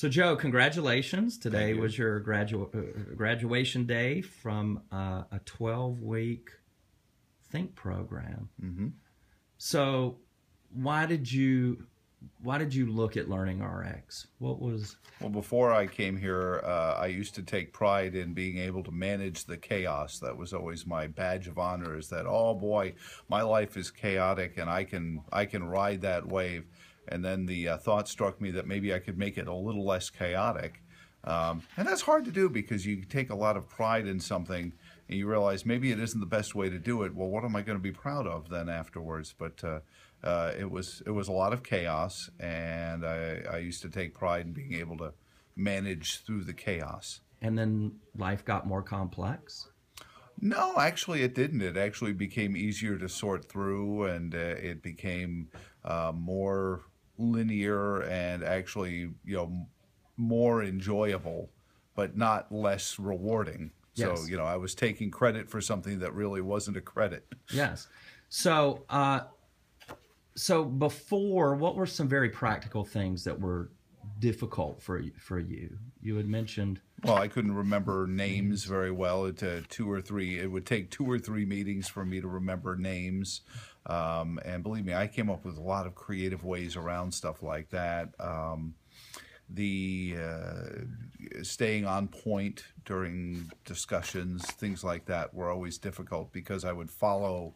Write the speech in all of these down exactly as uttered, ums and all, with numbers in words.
So Joe, congratulations. Today was your gradu uh, graduation day from uh, a twelve-week Think program. Mm-hmm. So why did you why did you look at LearningRx? What was... Well, before I came here, uh, I used to take pride in being able to manage the chaos. That was always my badge of honor, is that, oh boy, my life is chaotic and I can, I can ride that wave. And then the uh, thought struck me that maybe I could make it a little less chaotic. Um, and that's hard to do because you take a lot of pride in something and you realize maybe it isn't the best way to do it. Well, what am I going to be proud of then afterwards? But uh, uh, it was it was a lot of chaos, and I, I used to take pride in being able to manage through the chaos. And then life got more complex? No, actually it didn't. It actually became easier to sort through, and uh, it became uh, more linear and actually, you know, more enjoyable, but not less rewarding. Yes. So, you know, I was taking credit for something that really wasn't a credit. Yes. So, uh, so before, what were some very practical things that were difficult for for you? You had mentioned... Well, I couldn't remember names very well. It uh, two or three. It would take two or three meetings for me to remember names. Um, and believe me, I came up with a lot of creative ways around stuff like that. Um, the uh, staying on point during discussions, things like that, were always difficult because I would follow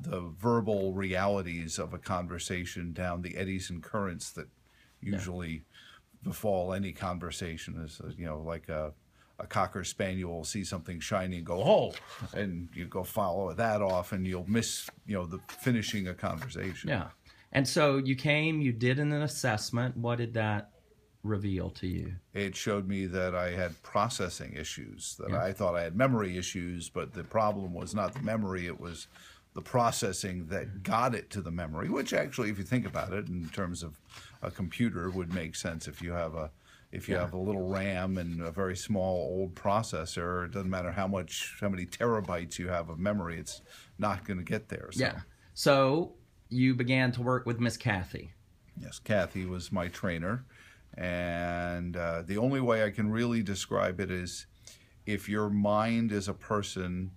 the verbal realities of a conversation down the eddies and currents that usually... Yeah. Befall any conversation. Is, you know, like a, a cocker spaniel will see something shiny and go, oh, and you go follow that off and you'll miss, you know, the finishing a conversation. Yeah. And so you came, you did an assessment. What did that reveal to you? It showed me that I had processing issues, that yeah. I thought I had memory issues, but the problem was not the memory, it was the processing that got it to the memory, which actually, if you think about it in terms of a computer, would make sense. If you have a if you yeah. have a little RAM and a very small old processor, it doesn't matter how much how many terabytes you have of memory, it's not going to get there. So. Yeah. So you began to work with Miss Kathy. Yes, Kathy was my trainer, and uh, the only way I can really describe it is if your mind is a person,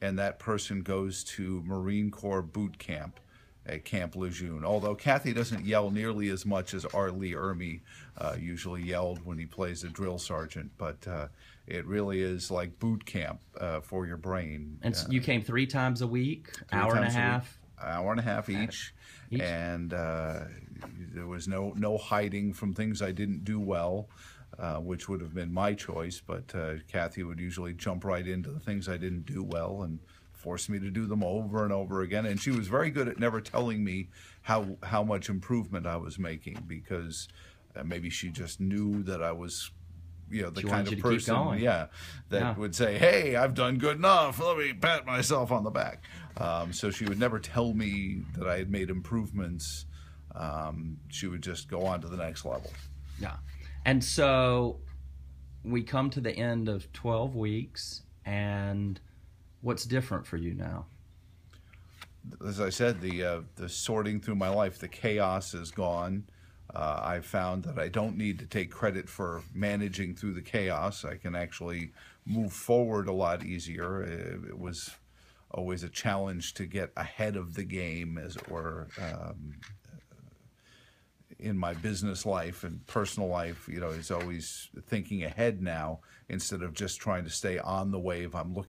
and that person goes to Marine Corps boot camp at Camp Lejeune. Although Kathy doesn't yell nearly as much as R. Lee Ermey uh, usually yelled when he plays a drill sergeant, but uh, it really is like boot camp uh, for your brain. And so uh, you came three times a week, hour and a half? A week, hour and a half each, each. and uh, there was no, no hiding from things I didn't do well. Uh, which would have been my choice, but uh, Kathy would usually jump right into the things I didn't do well and force me to do them over and over again. And she was very good at never telling me how how much improvement I was making, because uh, maybe she just knew that I was, you know, the she kind of person, yeah, that yeah. would say, "Hey, I've done good enough. Let me pat myself on the back." Um, so she would never tell me that I had made improvements. Um, she would just go on to the next level. Yeah. And so we come to the end of twelve weeks, and what's different for you now? As I said, the, uh, the sorting through my life, the chaos is gone. Uh, I've found that I don't need to take credit for managing through the chaos. I can actually move forward a lot easier. It, it was always a challenge to get ahead of the game, as it were. Um, in my business life and personal life, you know, it's always thinking ahead now instead of just trying to stay on the wave. I'm look